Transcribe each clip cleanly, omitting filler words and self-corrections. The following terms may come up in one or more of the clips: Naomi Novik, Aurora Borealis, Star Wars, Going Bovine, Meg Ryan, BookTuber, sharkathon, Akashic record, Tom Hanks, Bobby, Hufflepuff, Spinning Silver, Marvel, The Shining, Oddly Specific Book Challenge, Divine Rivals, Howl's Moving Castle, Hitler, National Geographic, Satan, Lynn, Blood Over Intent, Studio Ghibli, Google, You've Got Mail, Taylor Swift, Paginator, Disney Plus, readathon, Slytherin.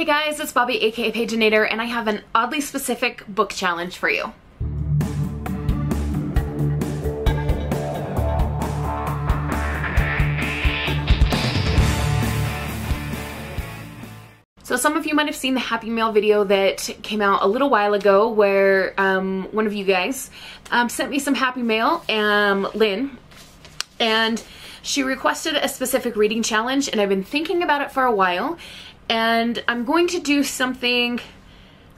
Hey guys, it's Bobby aka Paginator, and I have an oddly specific book challenge for you. So some of you might have seen the Happy Mail video that came out a little while ago where one of you guys sent me some Happy Mail, Lynn, and she requested a specific reading challenge, and I've been thinking about it for a while. And I'm going to do something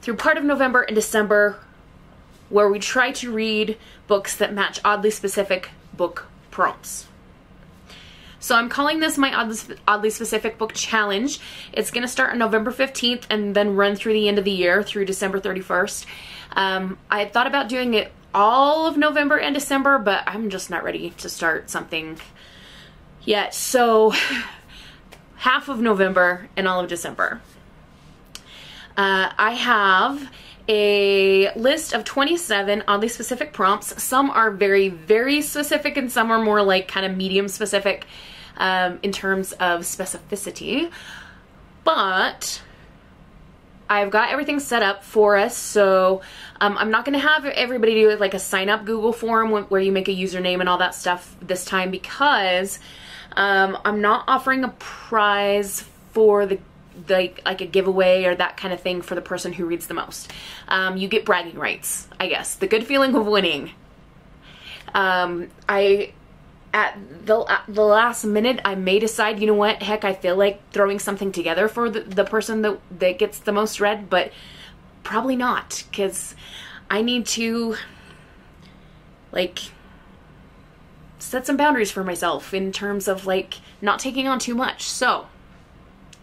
through part of November and December where we try to read books that match oddly specific book prompts. So I'm calling this my oddly specific book challenge. It's gonna start on November 15th and then run through the end of the year through December 31st. I had thought about doing it all of November and December, but I'm just not ready to start something yet, so half of November and all of December. I have a list of 27 oddly specific prompts. Some are very, very specific and some are more like kind of medium specific in terms of specificity. But I've got everything set up for us, so I'm not gonna have everybody do like a sign up Google form where you make a username and all that stuff this time, because I'm not offering a prize for like a giveaway or that kind of thing for the person who reads the most. You get bragging rights, I guess. The good feeling of winning. At the last minute, I may decide, you know what, heck, I feel like throwing something together for the person that gets the most read, but probably not, because I need to, like, set some boundaries for myself in terms of like not taking on too much. So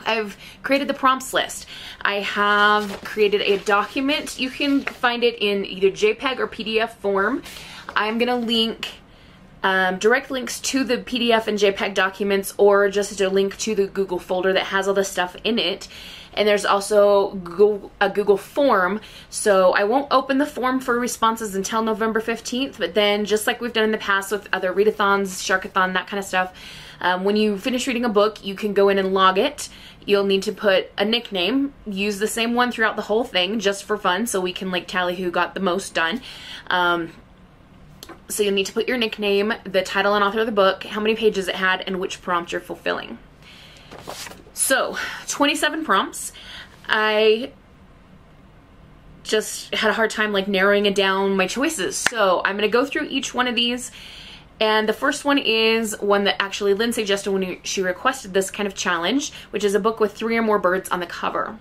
I've created the prompts list. I have created a document. You can find it in either JPEG or PDF form. I'm gonna link direct links to the PDF and JPEG documents, or just a link to the Google folder that has all the stuff in it. And there's also a Google form, so I won't open the form for responses until November 15th, but then just like we've done in the past with other readathons, sharkathon, that kind of stuff, when you finish reading a book, you can go in and log it. You'll need to put a nickname, use the same one throughout the whole thing just for fun so we can like tally who got the most done. So you'll need to put your nickname, the title and author of the book, how many pages it had, and which prompt you're fulfilling. So, 27 prompts. I just had a hard time like narrowing it down my choices. So I'm gonna go through each one of these. And the first one is one that actually Lynn suggested when she requested this kind of challenge, which is a book with 3 or more birds on the cover.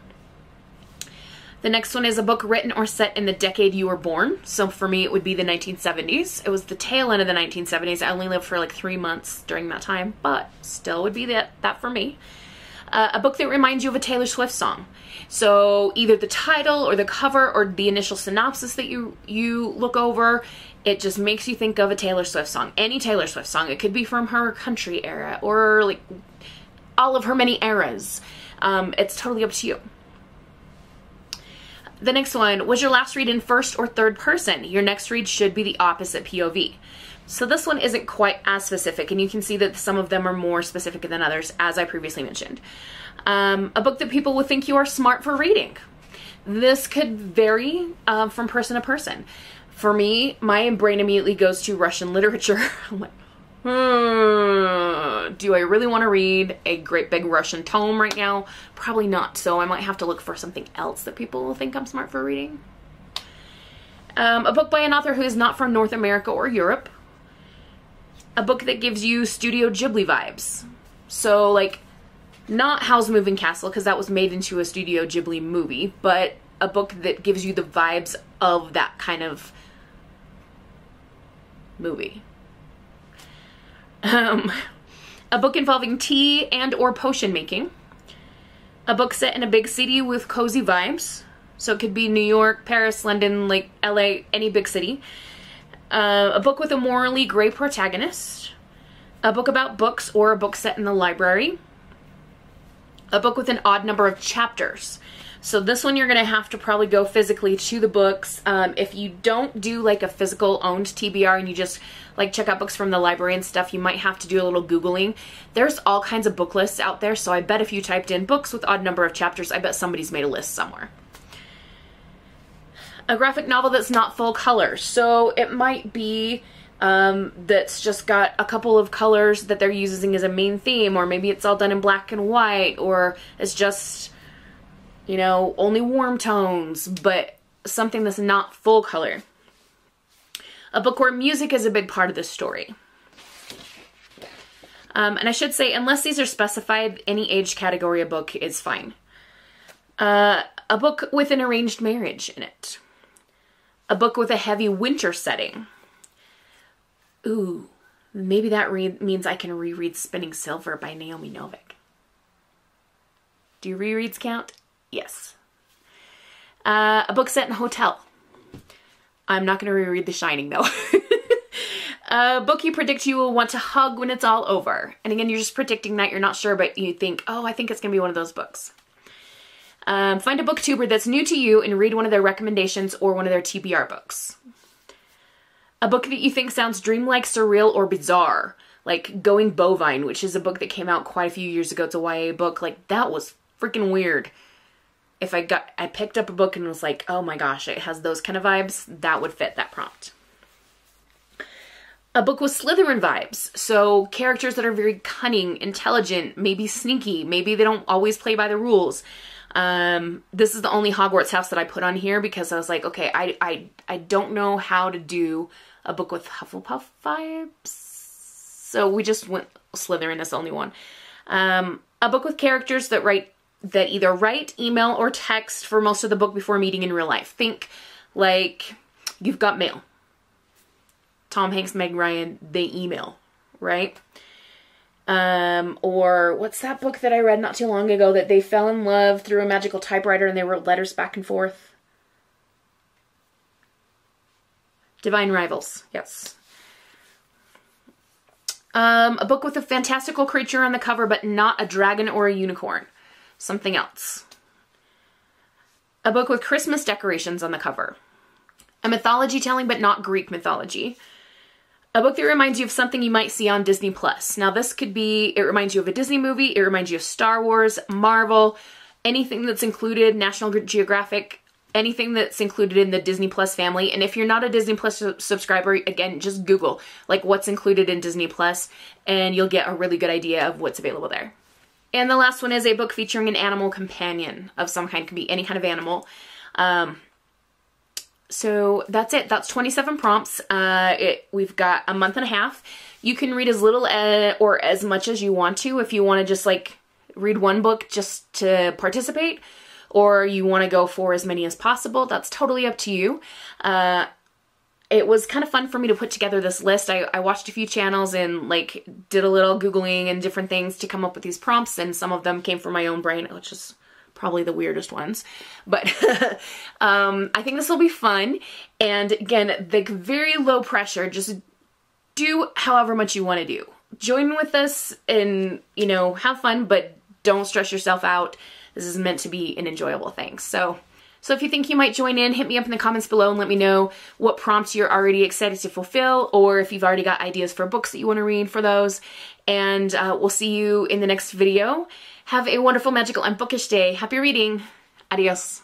The next one is a book written or set in the decade you were born. So for me, it would be the 1970s. It was the tail end of the 1970s. I only lived for like 3 months during that time, but still would be that for me. A book that reminds you of a Taylor Swift song. So either the title or the cover or the initial synopsis that you look over, it just makes you think of a Taylor Swift song. Any Taylor Swift song. It could be from her country era or like all of her many eras. It's totally up to you. The next one, was your last read in first or third person? Your next read should be the opposite POV. So this one isn't quite as specific, and you can see that some of them are more specific than others, as I previously mentioned. A book that people will think you are smart for reading. This could vary from person to person. For me, my brain immediately goes to Russian literature. I'm like, do I really want to read a great big Russian tome right now? Probably not, so I might have to look for something else that people will think I'm smart for reading. A book by an author who is not from North America or Europe. A book that gives you Studio Ghibli vibes. So like, not Howl's Moving Castle, because that was made into a Studio Ghibli movie, but a book that gives you the vibes of that kind of movie. A book involving tea and or potion making. A book set in a big city with cozy vibes. So it could be New York, Paris, London, like LA, any big city. A book with a morally gray protagonist. A book about books or a book set in the library. a book with an odd number of chapters. So this one you're going to have to probably go physically to the books. If you don't do like a physical owned TBR and you just like check out books from the library and stuff, you might have to do a little Googling. There's all kinds of book lists out there, so I bet if you typed in books with odd number of chapters, I bet somebody's made a list somewhere. A graphic novel that's not full color. So it might be that's just got a couple of colors that they're using as a main theme, or maybe it's all done in black and white, or it's just, you know, only warm tones, but something that's not full color. A book where music is a big part of the story. And I should say, unless these are specified, any age category of book is fine. A book with an arranged marriage in it. A book with a heavy winter setting. Ooh, maybe that means I can reread Spinning Silver by Naomi Novik. Do rereads count? Yes. A book set in a hotel. I'm not going to reread The Shining though. A book you predict you will want to hug when it's all over. And again, you're just predicting that. You're not sure, but you think, oh, I think it's going to be one of those books. Find a BookTuber that's new to you and read one of their recommendations or one of their TBR books. A book that you think sounds dreamlike, surreal, or bizarre. Like Going Bovine, which is a book that came out quite a few years ago. It's a YA book. Like, that was freaking weird. If I picked up a book and was like, oh my gosh, it has those kind of vibes, that would fit that prompt. A book with Slytherin vibes. So characters that are very cunning, intelligent, maybe sneaky, maybe they don't always play by the rules. This is the only Hogwarts house that I put on here because I was like, okay, I don't know how to do a book with Hufflepuff vibes. So we just went Slytherin as the only one. A book with characters that either write, email, or text for most of the book before meeting in real life. Think like You've Got Mail. Tom Hanks, Meg Ryan, they email, right? Or what's that book that I read not too long ago that they fell in love through a magical typewriter and they wrote letters back and forth? Divine Rivals, yes. A book with a fantastical creature on the cover but not a dragon or a unicorn. Something else. A book with Christmas decorations on the cover. A mythology telling, but not Greek mythology. A book that reminds you of something you might see on Disney Plus. Now this could be, it reminds you of a Disney movie, it reminds you of Star Wars, Marvel, anything that's included, National Geographic, anything that's included in the Disney Plus family. And if you're not a Disney Plus subscriber, again, just Google like what's included in Disney Plus and you'll get a really good idea of what's available there. And the last one is a book featuring an animal companion of some kind. It can be any kind of animal. So that's it. That's 27 prompts. We've got a month and a half. You can read as little or as much as you want to. If you want to just like read one book just to participate, or you want to go for as many as possible, that's totally up to you. It was kind of fun for me to put together this list. I watched a few channels and like did a little Googling and different things to come up with these prompts, and some of them came from my own brain, which is probably the weirdest ones. But I think this will be fun. And again, the very low pressure, just do however much you want to do. Join with us and, you know, have fun, but don't stress yourself out. This is meant to be an enjoyable thing. So if you think you might join in, hit me up in the comments below and let me know what prompts you're already excited to fulfill, or if you've already got ideas for books that you want to read for those. And we'll see you in the next video. Have a wonderful, magical, and bookish day. Happy reading. Adios.